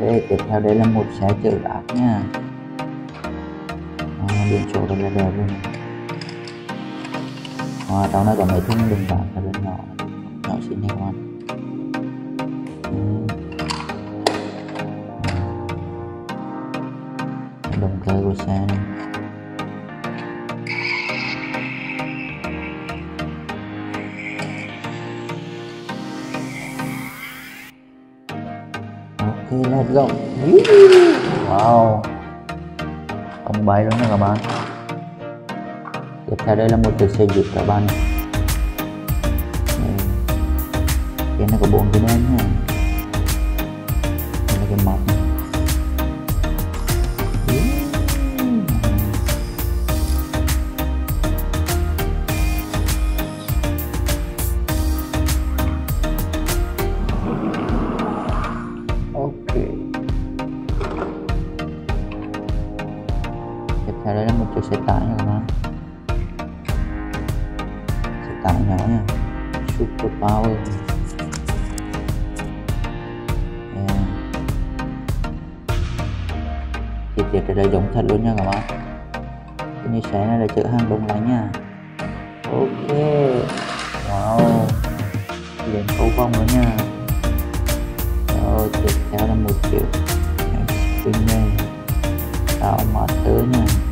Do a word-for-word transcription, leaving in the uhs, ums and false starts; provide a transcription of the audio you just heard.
Rồi tiếp theo đây là một xe chữ đáp nha. À, biển số rất là đẹp luôn. À, trong này có mấy thùng đường đáp rất là nhỏ, nhỏ xinh đẹp quá. Động cơ của xe này. Ok, là rộng. Wow, ông bay luôn nè các bạn. Tiếp theo đây là một chiếc xe Jeep các bạn. Cái này có bốn cái đèn này. Đây là cái móc này. Đây là một chiếc xe tải nha các bạn. Xe tải nhỏ nha, Super Power. Yeah. Chi tiết ở đây giống thật luôn nha các bạn. Cái như xe này là chở hàng đông lạnh nha. Ok, wow, liền khấu vòng nữa nha. Rồi tiếp theo là một chiếc Spinner, tạo mát tớ nha.